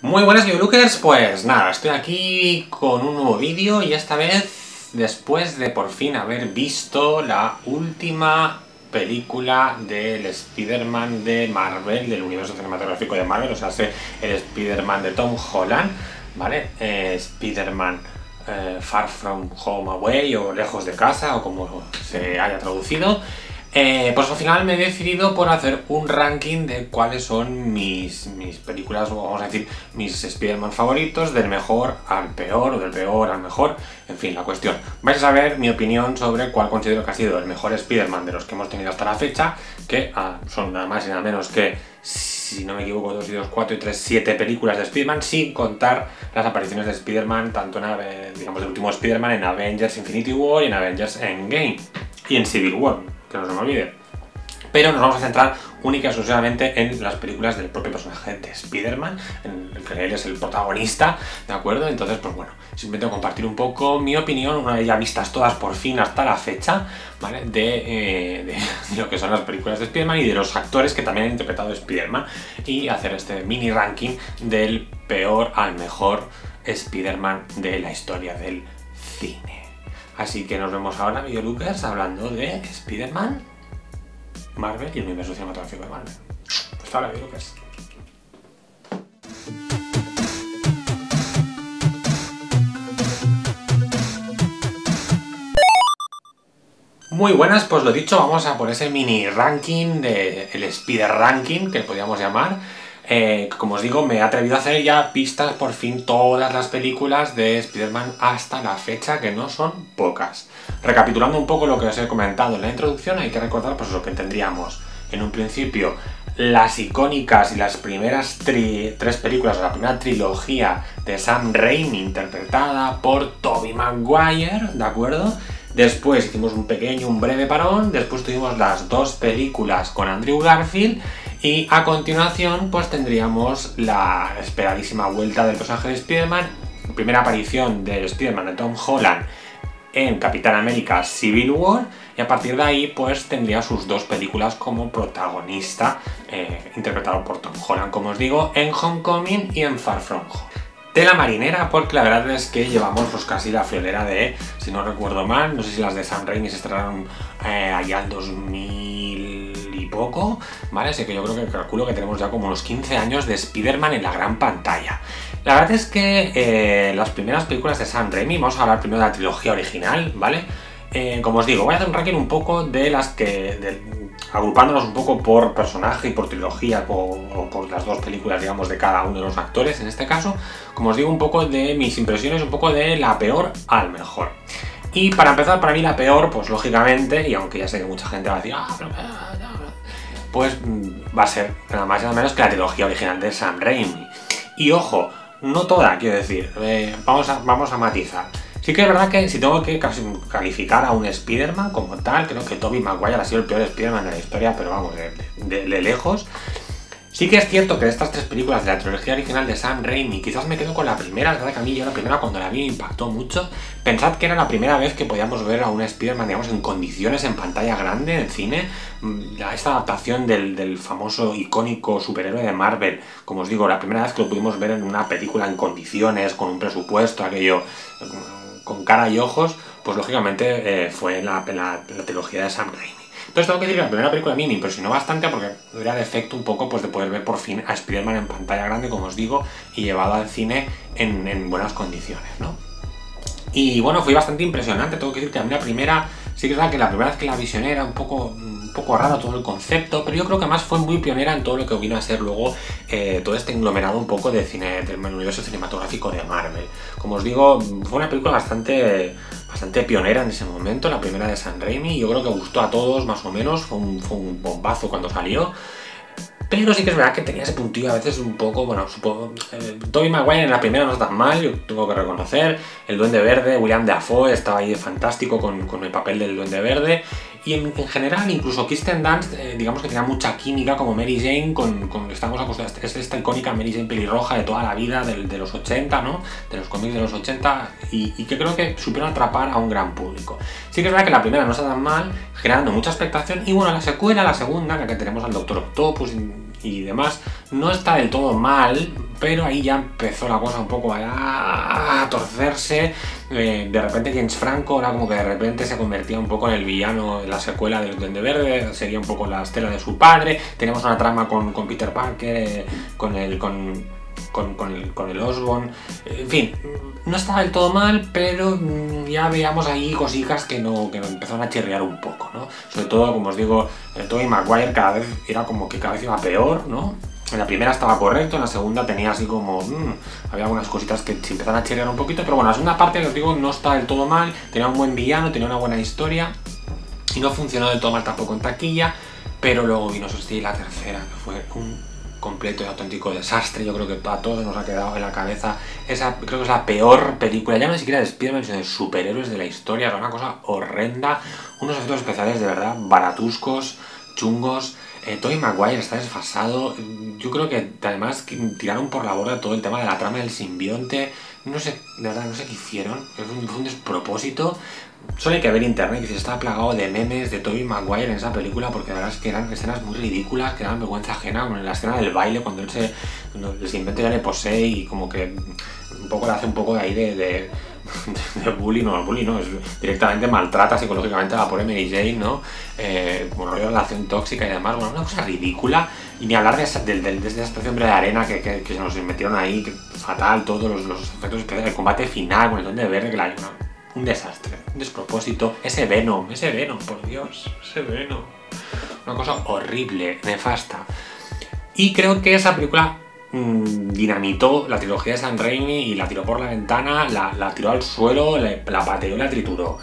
Muy buenas VideoLookers, pues nada, estoy aquí con un nuevo vídeo y esta vez después de por fin haber visto la última película del Spiderman de Marvel, del universo cinematográfico de Marvel, o sea, el Spiderman de Tom Holland, ¿vale? Spiderman Far From Home Away o Lejos de Casa o como se haya traducido. Pues al final me he decidido por hacer un ranking de cuáles son mis películas, vamos a decir, mis Spiderman favoritos, del mejor al peor, o del peor al mejor, en fin, la cuestión. Vais a saber mi opinión sobre cuál considero que ha sido el mejor Spiderman de los que hemos tenido hasta la fecha, que son nada más y nada menos que, si no me equivoco, 2 y 2, 4 y 3, 7 películas de Spiderman, sin contar las apariciones de Spiderman, tanto en, digamos, el último Spiderman en Avengers Infinity War y en Avengers Endgame, y en Civil War. Que no se me olvide. Pero nos vamos a centrar única y exclusivamente en las películas del propio personaje de Spiderman, en el que él es el protagonista, ¿de acuerdo? Entonces, pues bueno, simplemente compartir un poco mi opinión, una vez ya vistas todas por fin hasta la fecha, ¿vale? De lo que son las películas de Spiderman y de los actores que también han interpretado a Spiderman, y hacer este mini ranking del peor al mejor Spiderman de la historia del cine. Así que nos vemos ahora, VideoLookers, hablando de Spiderman, Marvel y el universo cinematográfico de Marvel. Hasta ahora, VideoLookers. Muy buenas, pues lo dicho, vamos a por ese mini ranking, el Spider Ranking, que podríamos llamar. Como os digo, me he atrevido a hacer ya vistas por fin todas las películas de Spider-Man hasta la fecha, que no son pocas. Recapitulando un poco lo que os he comentado en la introducción, hay que recordar pues lo que tendríamos en un principio, las icónicas y las primeras tres películas, o la primera trilogía de Sam Raimi, interpretada por Tobey Maguire, ¿de acuerdo? Después hicimos un breve parón, después tuvimos las dos películas con Andrew Garfield, y a continuación pues tendríamos la esperadísima vuelta del personaje de Spider-Man, primera aparición del Spider-Man de Tom Holland en Capitan America Civil War, y a partir de ahí pues tendría sus dos películas como protagonista, interpretado por Tom Holland, como os digo, en Homecoming y en Far From Home. Tela marinera, porque la verdad es que llevamos pues casi la friolera de, si no recuerdo mal, no sé si las de Sam Raimi se estrenaron allá en 2000 y poco, ¿vale? Así que yo creo que calculo que tenemos ya como unos 15 años de Spider-Man en la gran pantalla. La verdad es que las primeras películas de Sam Raimi, vamos a hablar primero de la trilogía original, ¿vale? Como os digo, voy a hacer un ranking un poco de las que... agrupándonos un poco por personaje y por trilogía, o por las dos películas, digamos, de cada uno de los actores, en este caso, como os digo, un poco de mis impresiones, un poco de la peor al mejor. Y para empezar, para mí la peor, pues lógicamente, y aunque ya sé que mucha gente va a decir, pues va a ser nada más y nada menos que la trilogía original de Sam Raimi. Y ojo, no toda, quiero decir, vamos a matizar. Sí que es verdad que si tengo que calificar a un Spider-Man como tal, creo que Tobey Maguire ha sido el peor Spider-Man de la historia, pero vamos, de lejos. Sí que es cierto que de estas tres películas de la trilogía original de Sam Raimi, quizás me quedo con la primera, es verdad que a mí yo la primera cuando la vi me impactó mucho. Pensad que era la primera vez que podíamos ver a un Spider-Man, digamos, en condiciones, en pantalla grande, en cine. Esta adaptación del famoso icónico superhéroe de Marvel, como os digo, la primera vez que lo pudimos ver en una película en condiciones, con un presupuesto, aquello... con cara y ojos, pues lógicamente fue la trilogía de Sam Raimi. Entonces tengo que decir que la primera película a mí me impresionó bastante porque era el efecto un poco pues, de poder ver por fin a Spider-Man en pantalla grande, como os digo, y llevado al cine en buenas condiciones, ¿no? Y bueno, fue bastante impresionante, tengo que decir que a mí la primera, sí que es verdad que la primera vez que la visioné era un poco raro todo el concepto, pero yo creo que además fue muy pionera en todo lo que vino a ser luego todo este englomerado un poco del universo cinematográfico de Marvel. Como os digo, fue una película bastante pionera en ese momento, la primera de Sam Raimi, yo creo que gustó a todos más o menos, fue un bombazo cuando salió. Pero sí que es verdad que tenía ese puntillo a veces un poco, bueno, supongo... Tobey Maguire en la primera no está tan mal, yo tengo que reconocer. El Duende Verde, William Dafoe, estaba ahí fantástico con el papel del Duende Verde. Y en general, incluso Kirsten Dunst, digamos que tenía mucha química como Mary Jane, estamos acostumbrados, es esta icónica Mary Jane pelirroja de toda la vida, de los 80, ¿no? De los cómics de los 80, y que creo que supieron atrapar a un gran público. Sí que es verdad que la primera no está tan mal, generando mucha expectación, y bueno, la secuela, la segunda, en la que tenemos al Doctor Octopus... y demás, no está del todo mal, pero ahí ya empezó la cosa un poco a torcerse. De repente James Franco era como que de repente se convertía un poco en el villano en la secuela del Duende Verde, sería un poco la estela de su padre. Teníamos una trama con Peter Parker, con el Osborn, en fin, no estaba del todo mal, pero ya veíamos ahí cositas que nos empezaron a chirriar un poco, ¿no? Sobre todo, como os digo, Tobey Maguire cada vez era como que cada vez iba peor, ¿no? En la primera estaba correcto, en la segunda tenía así como... había algunas cositas que se empezaron a chirriar un poquito, pero bueno, la segunda parte, os digo, no está del todo mal, tenía un buen villano, tenía una buena historia, y no funcionó del todo mal tampoco en taquilla, pero luego vino, sí, la tercera, que fue un completo y auténtico desastre. Yo creo que a todos nos ha quedado en la cabeza esa, creo que es la peor película, ya no siquiera de Spiderman, sino de superhéroes de la historia. Es una cosa horrenda, unos efectos especiales de verdad baratuscos, chungos. Tobey Maguire está desfasado. Yo creo que además tiraron por la borda todo el tema de la trama del simbionte. No sé, de verdad, no sé qué hicieron. Fue un despropósito. Solo hay que ver internet, que se está plagado de memes de Tobey Maguire en esa película, porque la verdad es que eran escenas muy ridículas, que daban vergüenza ajena, como en la escena del baile, cuando él el simbionte ya le posee y como que un poco le hace un poco de ahí de bullying, no, bullying no, es, directamente maltrata psicológicamente a la pobre Mary Jane, ¿no? Como rollo de relación tóxica y demás, bueno, una cosa ridícula. Y ni hablar de esta hombre de arena que se nos metieron ahí, que, fatal, todos los efectos especiales, el combate final con el Duende Verde, que la un desastre, un despropósito. Ese Venom, por Dios, ese Venom. Una cosa horrible, nefasta. Y creo que esa película dinamitó la trilogía de Sam Raimi y la tiró por la ventana, la tiró al suelo, la pateó y la trituró.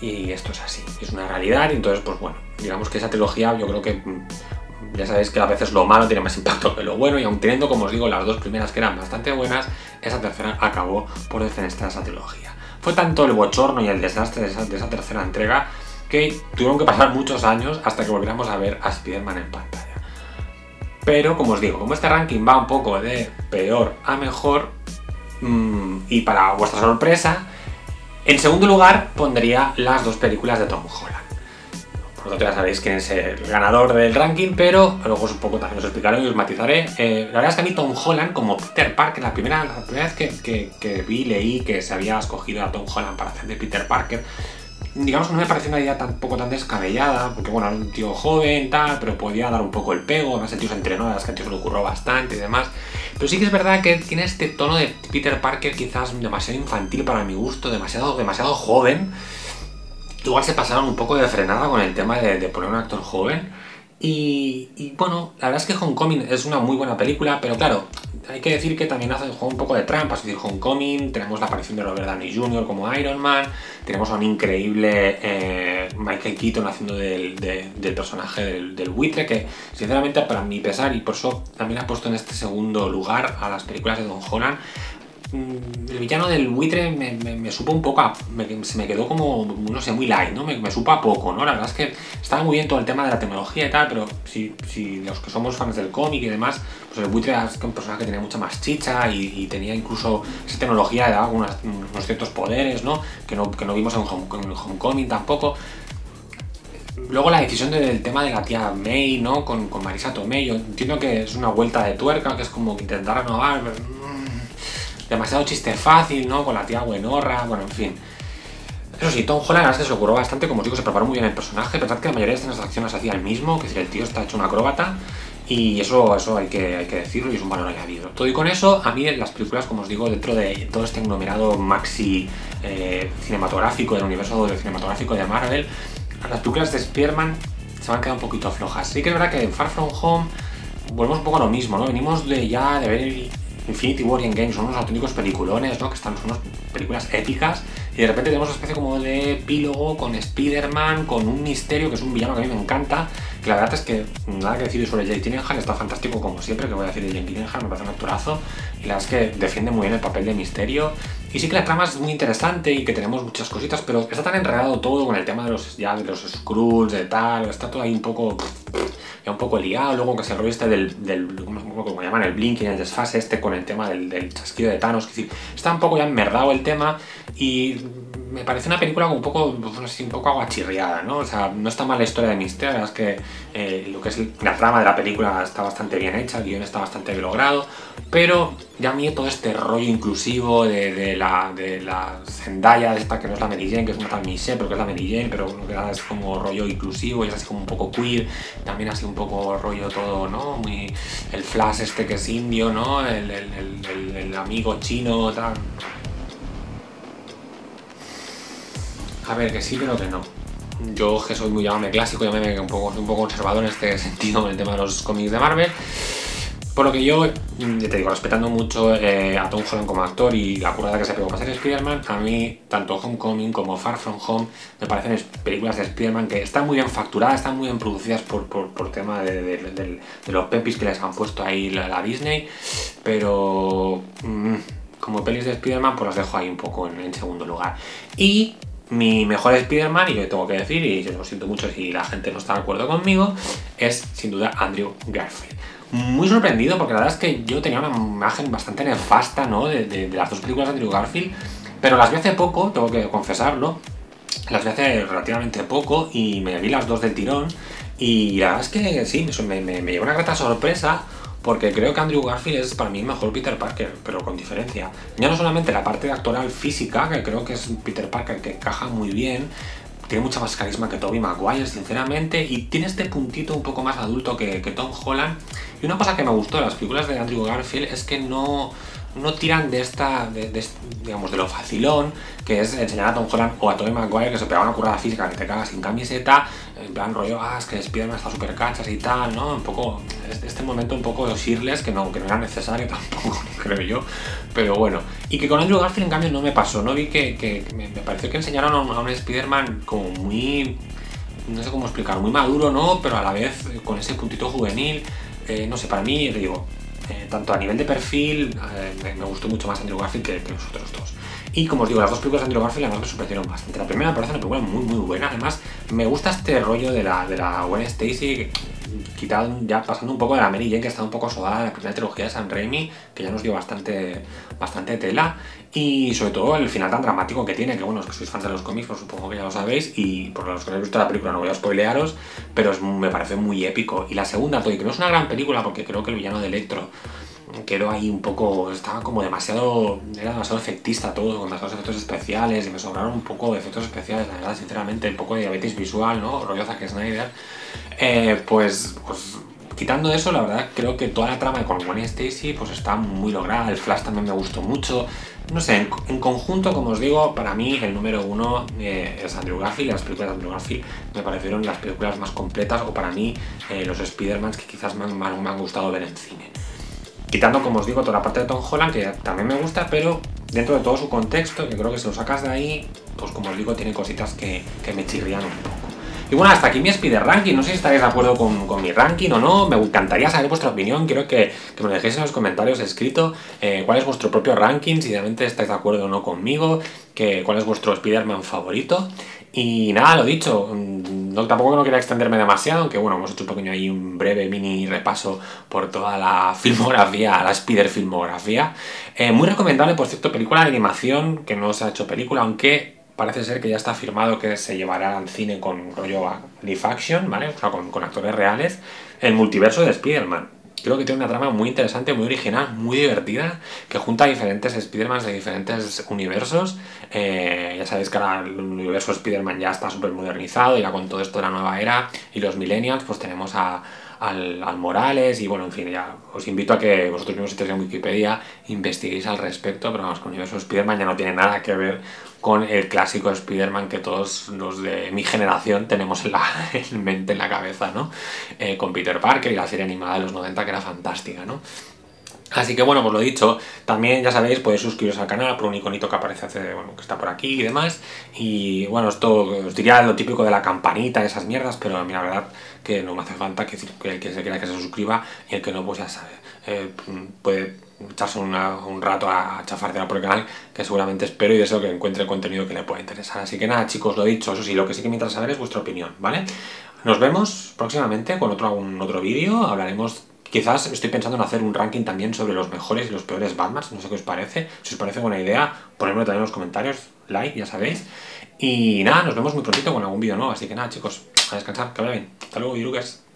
Y esto es así, es una realidad. Y entonces, pues bueno, digamos que esa trilogía, yo creo que ya sabéis que a veces lo malo tiene más impacto que lo bueno, y aun teniendo, como os digo, las dos primeras que eran bastante buenas, esa tercera acabó por defenestrar esa trilogía. Fue tanto el bochorno y el desastre de esa tercera entrega que tuvieron que pasar muchos años hasta que volviéramos a ver a Spiderman en pantalla. Pero, como os digo, como este ranking va un poco de peor a mejor, y para vuestra sorpresa, en segundo lugar pondría las dos películas de Tom Holland. Por lo tanto, ya sabéis quién es el ganador del ranking, pero luego un poco también os explicaré y os matizaré. La verdad es que a mí Tom Holland, como Peter Parker, la primera vez que leí que se había escogido a Tom Holland para hacer de Peter Parker, digamos que no me pareció una idea tampoco tan descabellada, porque bueno, era un tío joven, tal, pero podía dar un poco el pego, además el tío se entrenó, además que el tío se le ocurrió bastante y demás. Pero sí que es verdad que tiene este tono de Peter Parker quizás demasiado infantil para mi gusto, demasiado joven. Igual se pasaron un poco de frenada con el tema de poner un actor joven. Y bueno, la verdad es que Homecoming es una muy buena película, pero claro, hay que decir que también hace el juego un poco de trampas. Es decir, Homecoming, tenemos la aparición de Robert Downey Jr. como Iron Man, tenemos a un increíble Michael Keaton haciendo del personaje del buitre, que sinceramente para mi pesar, y por eso también ha puesto en este segundo lugar a las películas de Tom Holland, el villano del buitre me supo un poco se me quedó como, no sé, muy light, ¿no? Me supo a poco, ¿no? La verdad es que estaba muy bien todo el tema de la tecnología y tal, pero si los que somos fans del cómic y demás, pues el buitre es un personaje que tenía mucha más chicha y tenía incluso esa tecnología de unos ciertos poderes, ¿no? Que no vimos en Homecoming tampoco. Luego la decisión del tema de la tía May, ¿no? Con Marisa Tomei, yo entiendo que es una vuelta de tuerca, que es como intentar renovar, pero demasiado chiste fácil, ¿no? Con la tía buenorra, bueno, en fin. Eso sí, Tom Holland, la verdad es que se ocurrió bastante, como os digo, se preparó muy bien el personaje. Pensad que la mayoría de escenas de acción las hacía el mismo, que es decir, el tío está hecho un acróbata, y eso hay que decirlo, y es un valor añadido. Todo y con eso, a mí en las películas, como os digo, dentro de todo este aglomerado maxi cinematográfico, del universo cinematográfico de Marvel, las películas de Spiderman se van a quedar un poquito flojas. Sí que es verdad que en Far From Home volvemos un poco a lo mismo, ¿no? Venimos de ver Infinity War y Endgame, son unos auténticos peliculones, ¿no? Que son unas películas épicas, y de repente tenemos una especie como de epílogo con Spiderman, con un misterio, que es un villano que a mí me encanta, que la verdad es que nada que decir sobre Jake Gyllenhaal, está fantástico como siempre, que voy a decir de Jake Gyllenhaal, me parece un actorazo, y la verdad es que defiende muy bien el papel de misterio, y sí que la trama es muy interesante y que tenemos muchas cositas, pero está tan enredado todo con el tema de los Skrulls, de tal, está todo ahí un poco... ya un poco liado, luego que es el rollo este como llaman, el blinking, el desfase este con el tema del chasquido de Thanos, que está un poco ya enmerdado el tema y me parece una película un poco, no sé, un poco aguachirriada, ¿no? O sea, no está mal la historia de misterio, es que lo que es la trama de la película está bastante bien hecha, el guión está bastante bien logrado, pero ya a mí todo este rollo inclusivo de la Zendaya, esta que no es la Mary Jane, que es una tal Michelle, pero que es la Mary Jane, pero es como rollo inclusivo y es así como un poco queer, también así un poco rollo todo, ¿no? Muy, el Flash este que es indio, ¿no? El amigo chino, tal... A ver, que sí, pero que no. Yo, que soy muy, llámame clásico, llámame un poco conservador en este sentido, en el tema de los cómics de Marvel. Por lo que yo, ya te digo, respetando mucho a Tom Holland como actor y la currada que se pegó para ser Spiderman, a mí, tanto Homecoming como Far From Home me parecen películas de Spiderman que están muy bien facturadas, están muy bien producidas por tema de los pepis que les han puesto ahí la Disney, pero como pelis de Spiderman pues las dejo ahí un poco en segundo lugar. Y... mi mejor Spider-Man, y yo tengo que decir, y yo lo siento mucho si la gente no está de acuerdo conmigo, es sin duda Andrew Garfield. Muy sorprendido porque la verdad es que yo tenía una imagen bastante nefasta, ¿no? de las dos películas de Andrew Garfield, pero las vi hace poco, tengo que confesarlo, las vi hace relativamente poco y me vi las dos del tirón y la verdad es que sí, me llevó una grata sorpresa. Porque creo que Andrew Garfield es para mí el mejor Peter Parker, pero con diferencia. Ya no solamente la parte actoral física, que creo que es un Peter Parker que encaja muy bien, tiene mucha más carisma que Tobey Maguire, sinceramente, y tiene este puntito un poco más adulto que Tom Holland. Y una cosa que me gustó de las películas de Andrew Garfield es que no tiran digamos, de lo facilón, que es enseñar a Tom Holland o a Tobey Maguire que se pegaba una currada física que te cagas sin camiseta, en plan rollo, es que Spiderman está súper cachas y tal, ¿no? Un poco, este momento un poco de osirles, que no era necesario tampoco, creo yo, pero bueno. Y que con Andrew Garfield en cambio no me pasó, no vi que me pareció que enseñaron a un Spiderman como muy, no sé cómo explicar, muy maduro, ¿no? Pero a la vez con ese puntito juvenil, no sé, para mí, te digo, tanto a nivel de perfil, me gustó mucho más Andrew Garfield que los otros dos. Y como os digo, las dos películas de Andrew Garfield además me sorprendieron bastante. La primera me parece una película muy buena, además me gusta este rollo de la Gwen Stacy, quitado ya pasando un poco de la Mary Jane, que está un poco sodada en la primera trilogía de Sam Raimi, que ya nos dio bastante tela, y sobre todo el final tan dramático que tiene, que bueno, los que sois fans de los cómics, pues supongo que ya lo sabéis, y por los que no habéis visto la película no voy a spoilearos, pero me parece muy épico. Y la segunda, que no es una gran película, porque creo que el villano de Electro quedó ahí un poco, estaba como demasiado, era demasiado efectista todo, con demasiados efectos especiales, y me sobraron un poco de efectos especiales, la verdad, sinceramente, un poco de diabetes visual, ¿no? Rollo Zack Snyder. Pues quitando eso, la verdad creo que toda la trama con Gwen Stacy pues está muy lograda, el Flash también me gustó mucho, no sé, en conjunto, como os digo, para mí el número uno es Andrew Garfield. Las películas de Andrew Garfield me parecieron las películas más completas, o para mí los Spider-Man que quizás me han gustado ver en cine. Quitando, como os digo, toda la parte de Tom Holland, que también me gusta, pero dentro de todo su contexto, yo creo que si lo sacas de ahí, pues como os digo, tiene cositas que me chirrían un poco. Y bueno, hasta aquí mi Spider Ranking, no sé si estaréis de acuerdo con mi ranking o no, me encantaría saber vuestra opinión, quiero que me lo dejéis en los comentarios escrito, cuál es vuestro propio ranking, si realmente estáis de acuerdo o no conmigo, cuál es vuestro Spider-Man favorito, y nada, lo dicho, tampoco no quería extenderme demasiado, aunque bueno, hemos hecho un breve mini repaso por toda la filmografía, la Spider-filmografía, muy recomendable, por cierto, película de animación que no se ha hecho película, aunque... parece ser que ya está firmado que se llevará al cine con rollo live action, ¿vale? O sea, con actores reales. El multiverso de Spider-Man. Creo que tiene una trama muy interesante, muy original, muy divertida, que junta a diferentes Spider-Man de diferentes universos. Ya sabéis que ahora el universo Spider-Man ya está súper modernizado, ya con todo esto de la nueva era y los millennials, pues tenemos al Morales y bueno, en fin, ya os invito a que vosotros mismos, si estáis en Wikipedia, investiguéis al respecto, pero vamos, que el universo Spider-Man ya no tiene nada que ver con el clásico Spider-Man que todos los de mi generación tenemos en mente, en la cabeza, ¿no? Con Peter Parker y la serie animada de los 90 que era fantástica, ¿no? Así que bueno, pues lo dicho, también ya sabéis, podéis suscribiros al canal por un iconito que aparece, bueno, que está por aquí y demás. Y bueno, esto os diría lo típico de la campanita, esas mierdas, pero a mí la verdad que no me hace falta, que el que se quiera que se suscriba y el que no, pues ya sabe, puede echarse un rato a chafártela por el canal, que seguramente espero y deseo que encuentre contenido que le pueda interesar. Así que nada, chicos, lo dicho, eso sí, lo que sí que me interesa saber es vuestra opinión, ¿vale? Nos vemos próximamente con algún otro vídeo. Hablaremos, quizás estoy pensando en hacer un ranking también sobre los mejores y los peores Batmans. No sé qué os parece. Si os parece buena idea, ponedmelo también en los comentarios. Like, ya sabéis. Y nada, nos vemos muy prontito con algún vídeo nuevo. Así que nada, chicos, a descansar, que vaya bien. Hasta luego, Yurukers.